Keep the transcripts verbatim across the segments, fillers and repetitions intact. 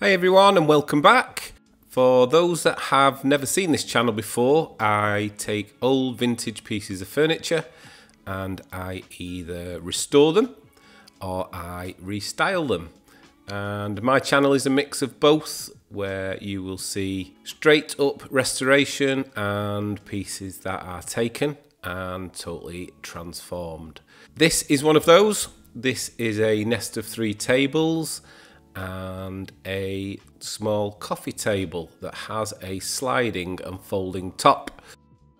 Hi everyone and welcome back. For those that have never seen this channel before, I take old vintage pieces of furniture and I either restore them or I restyle them. And my channel is a mix of both, where you will see straight up restoration and pieces that are taken and totally transformed. This is one of those. This is a nest of three tables and a small coffee table that has a sliding and folding top.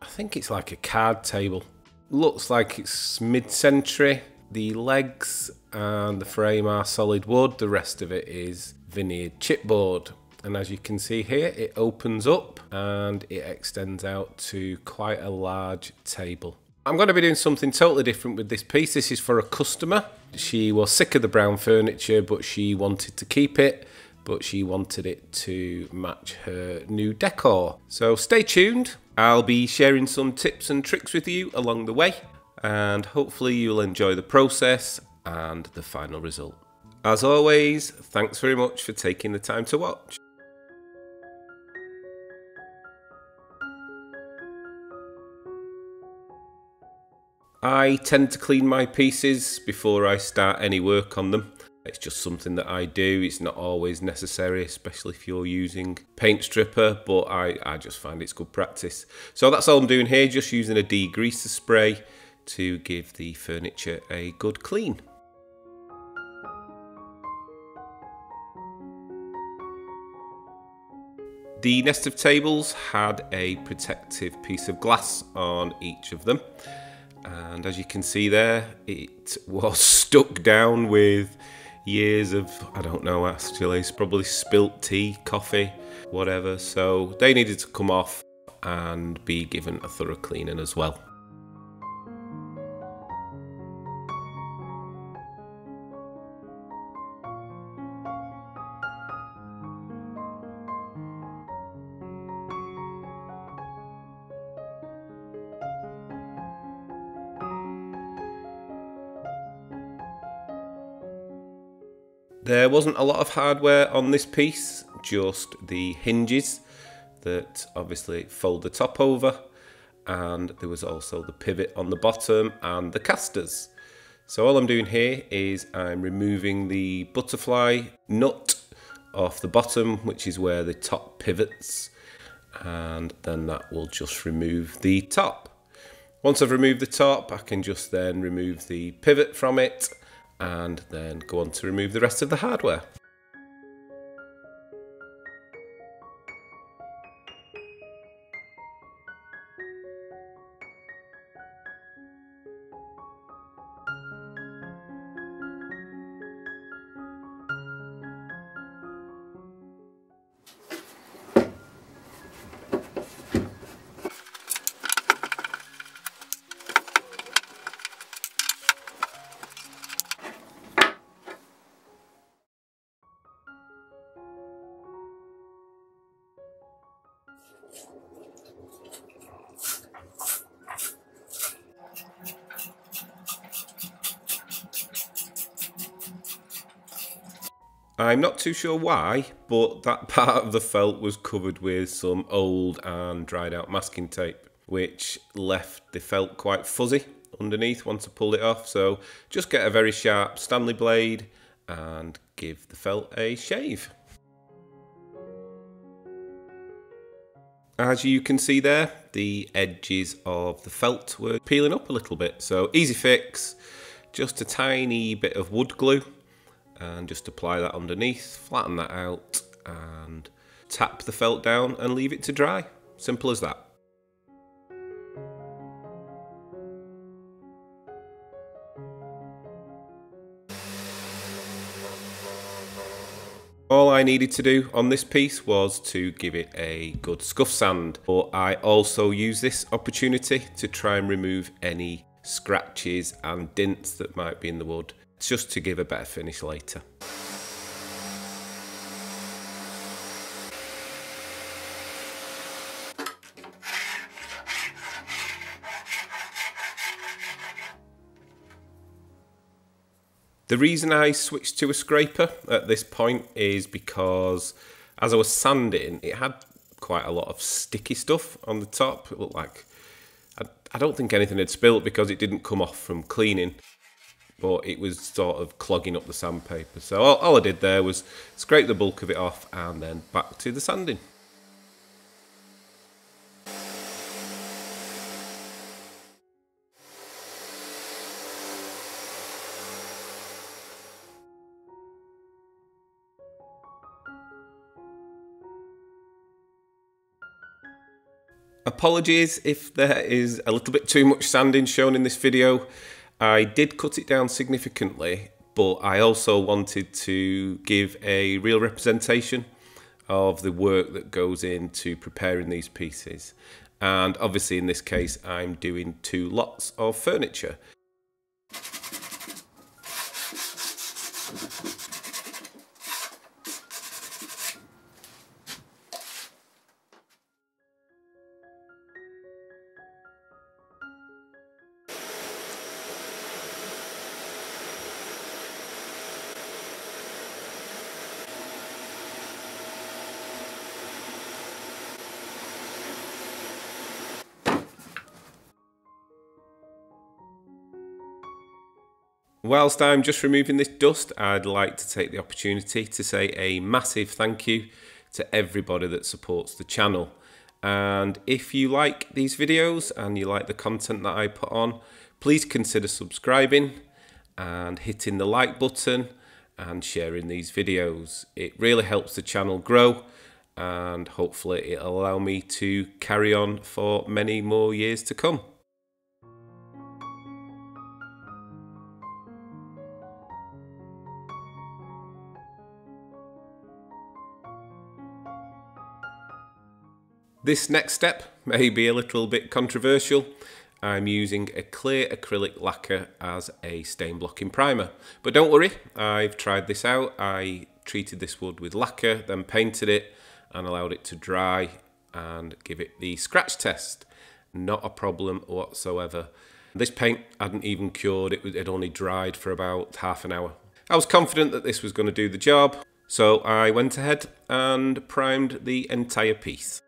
I think it's like a card table. Looks like it's mid-century. The legs and the frame are solid wood. The rest of it is veneered chipboard. And as you can see here, it opens up and it extends out to quite a large table. I'm going to be doing something totally different with this piece. This is for a customer. She was sick of the brown furniture, but she wanted to keep it, but she wanted it to match her new decor. So stay tuned. I'll be sharing some tips and tricks with you along the way, and hopefully you'll enjoy the process and the final result. As always, thanks very much for taking the time to watch. I tend to clean my pieces before I start any work on them. It's just something that I do. It's not always necessary, especially if you're using paint stripper, but I, I just find it's good practice. So that's all I'm doing here, just using a degreaser spray to give the furniture a good clean. The nest of tables had a protective piece of glass on each of them. And as you can see there, it was stuck down with years of, I don't know actually, it's probably spilt tea, coffee, whatever. So they needed to come off and be given a thorough cleaning as well. There wasn't a lot of hardware on this piece, just the hinges that obviously fold the top over, and there was also the pivot on the bottom and the casters. So all I'm doing here is I'm removing the butterfly nut off the bottom, which is where the top pivots, and then that will just remove the top. Once I've removed the top, I can just then remove the pivot from it and then go on to remove the rest of the hardware. I'm not too sure why, but that part of the felt was covered with some old and dried out masking tape, which left the felt quite fuzzy underneath once I pulled it off. So just get a very sharp Stanley blade and give the felt a shave. As you can see there, the edges of the felt were peeling up a little bit. So easy fix, just a tiny bit of wood glue, and just apply that underneath, flatten that out, and tap the felt down and leave it to dry. Simple as that. All I needed to do on this piece was to give it a good scuff sand, but I also use this opportunity to try and remove any scratches and dints that might be in the wood, just to give a better finish later. The reason I switched to a scraper at this point is because as I was sanding, it had quite a lot of sticky stuff on the top. It looked like, I, I don't think anything had spilt because it didn't come off from cleaning, but it was sort of clogging up the sandpaper. So all, all I did there was scrape the bulk of it off and then back to the sanding. Apologies if there is a little bit too much sanding shown in this video. I did cut it down significantly, but I also wanted to give a real representation of the work that goes into preparing these pieces. And obviously in this case, I'm doing two lots of furniture. Whilst I'm just removing this dust, I'd like to take the opportunity to say a massive thank you to everybody that supports the channel. And if you like these videos and you like the content that I put on, please consider subscribing and hitting the like button and sharing these videos. It really helps the channel grow and hopefully it'll allow me to carry on for many more years to come. This next step may be a little bit controversial. I'm using a clear acrylic lacquer as a stain blocking primer. But don't worry, I've tried this out. I treated this wood with lacquer, then painted it and allowed it to dry and give it the scratch test. Not a problem whatsoever. This paint hadn't even cured, it had only dried for about half an hour. I was confident that this was going to do the job, so I went ahead and primed the entire piece.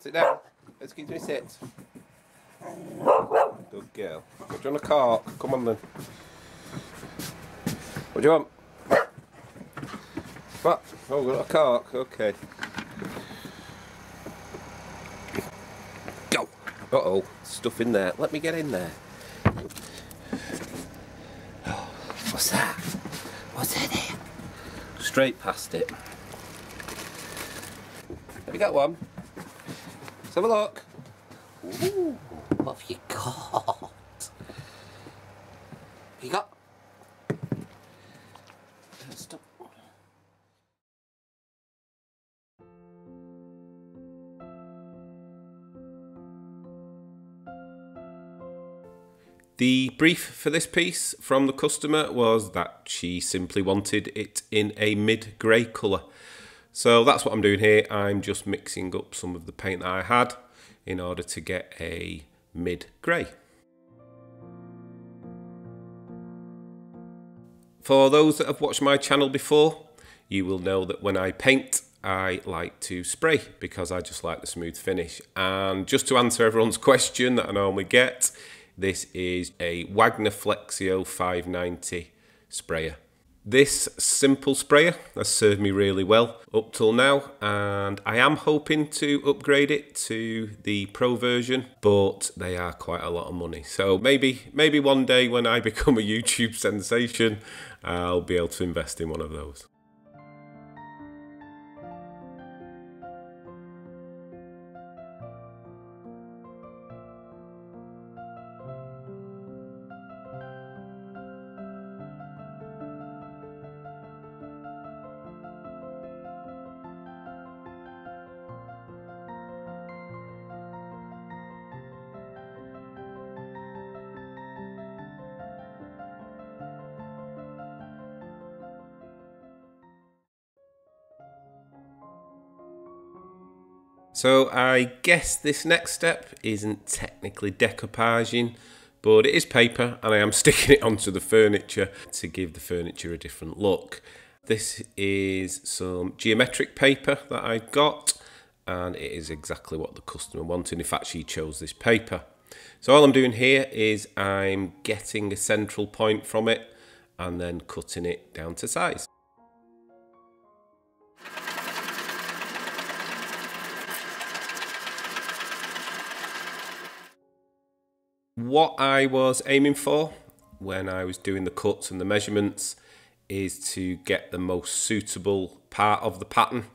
Sit down. Let's get you to sit. Good girl. What do you want, a cork? Come on then. What do you want? What? Oh, we've got a cork. Okay. Go. Uh oh. Stuff in there. Let me get in there. Oh, what's that? What's in there? Straight past it. Have you got one? Let's have a look. Ooh, what have you got? Have you got? Stop. The brief for this piece from the customer was that she simply wanted it in a mid-grey colour. So that's what I'm doing here. I'm just mixing up some of the paint that I had in order to get a mid-grey. For those that have watched my channel before, you will know that when I paint, I like to spray because I just like the smooth finish. And just to answer everyone's question that I normally get, this is a Wagner Flexio five ninety sprayer. This simple sprayer has served me really well up till now, and I am hoping to upgrade it to the pro version, but they are quite a lot of money. So maybe maybe one day when I become a YouTube sensation, I'll be able to invest in one of those. So I guess this next step isn't technically decoupaging, but it is paper, and I am sticking it onto the furniture to give the furniture a different look. This is some geometric paper that I got, and it is exactly what the customer wanted. In fact, she chose this paper. So all I'm doing here is I'm getting a central point from it and then cutting it down to size. What I was aiming for when I was doing the cuts and the measurements is to get the most suitable part of the pattern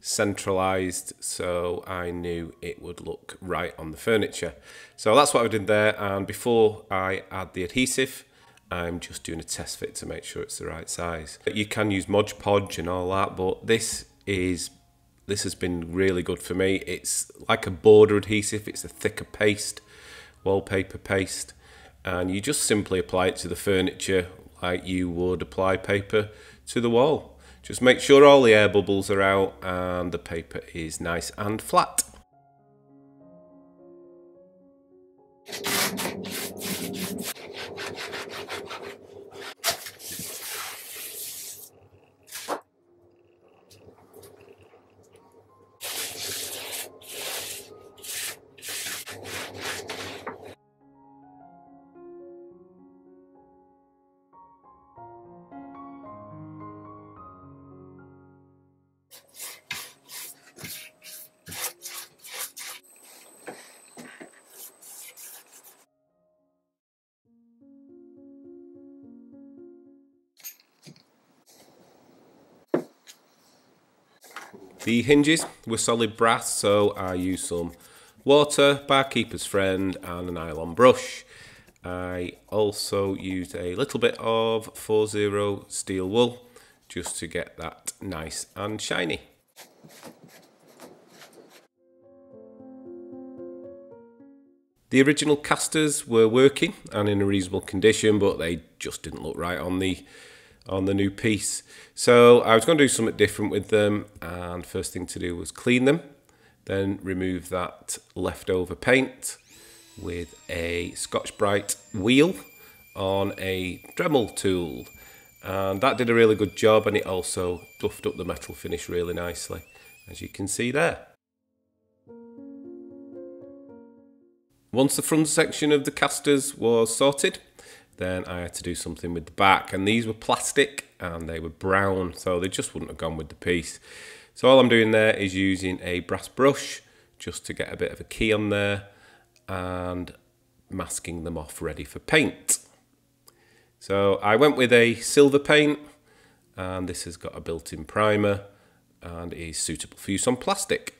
centralized, so I knew it would look right on the furniture. So that's what I did there, and before I add the adhesive, I'm just doing a test fit to make sure it's the right size. You can use Mod Podge and all that, but this is this has been really good for me. It's like a border adhesive, it's a thicker paste, wallpaper paste, and you just simply apply it to the furniture like you would apply paper to the wall. Just make sure all the air bubbles are out and the paper is nice and flat. The hinges were solid brass, so I used some water, Barkeeper's Friend, and a nylon brush. I also used a little bit of four zero steel wool just to get that nice and shiny. The original casters were working and in a reasonable condition, but they just didn't look right on the on the new piece. So I was going to do something different with them, and first thing to do was clean them, then remove that leftover paint with a Scotch-Brite wheel on a Dremel tool, and that did a really good job, and it also buffed up the metal finish really nicely, as you can see there. Once the front section of the casters was sorted, then I had to do something with the back, and these were plastic and they were brown, so they just wouldn't have gone with the piece. So all I'm doing there is using a brass brush just to get a bit of a key on there and masking them off ready for paint. So I went with a silver paint, and this has got a built-in primer and is suitable for use on plastic.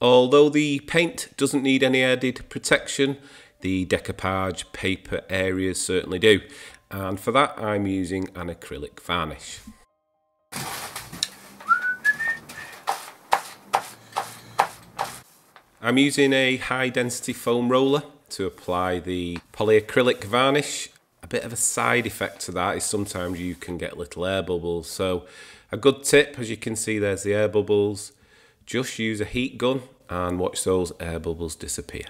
Although the paint doesn't need any added protection, the decoupage paper areas certainly do. And for that, I'm using an acrylic varnish. I'm using a high density foam roller to apply the polyacrylic varnish. A bit of a side effect to that is sometimes you can get little air bubbles. So a good tip, as you can see, there's the air bubbles. Just use a heat gun and watch those air bubbles disappear.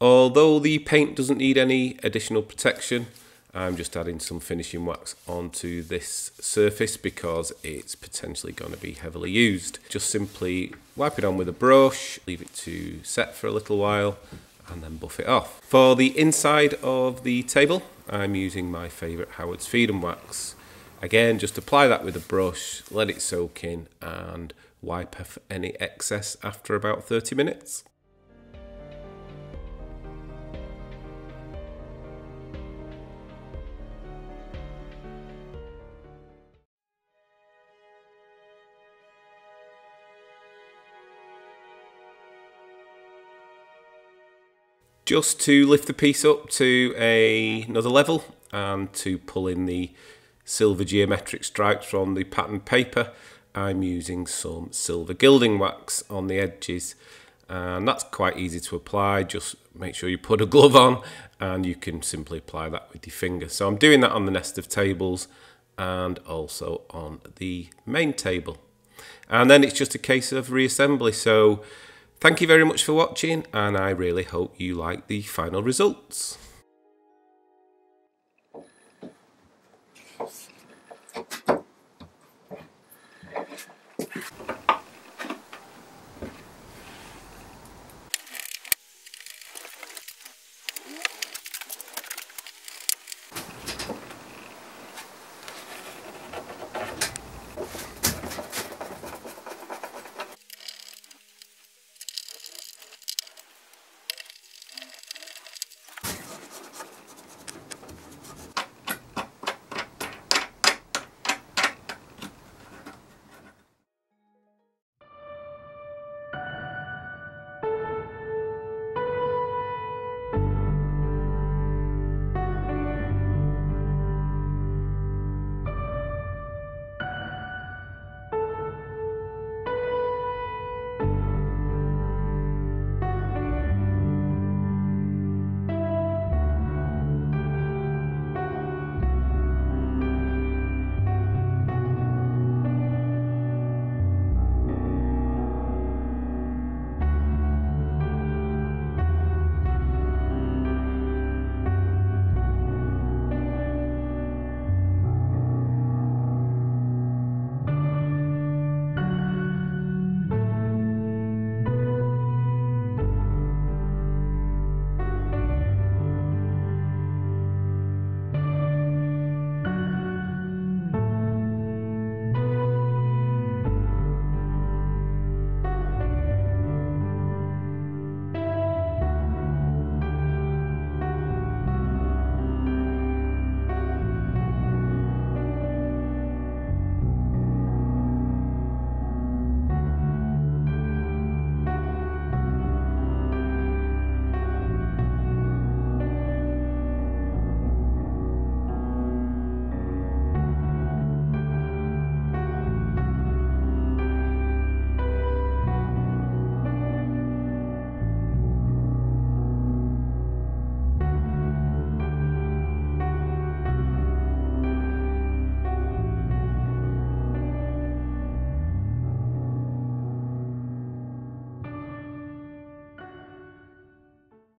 Although the paint doesn't need any additional protection, I'm just adding some finishing wax onto this surface because it's potentially going to be heavily used. Just simply wipe it on with a brush, leave it to set for a little while, and then buff it off. For the inside of the table, I'm using my favourite Howard's Feed and Wax. Again, just apply that with a brush, let it soak in, and wipe off any excess after about thirty minutes. just to lift the piece up to a, another level and to pull in the silver geometric stripes from the pattern paper, I'm using some silver gilding wax on the edges, and that's quite easy to apply. Just make sure you put a glove on and you can simply apply that with your finger. So I'm doing that on the nest of tables and also on the main table. And then it's just a case of reassembly. So thank you very much for watching, and I really hope you like the final results.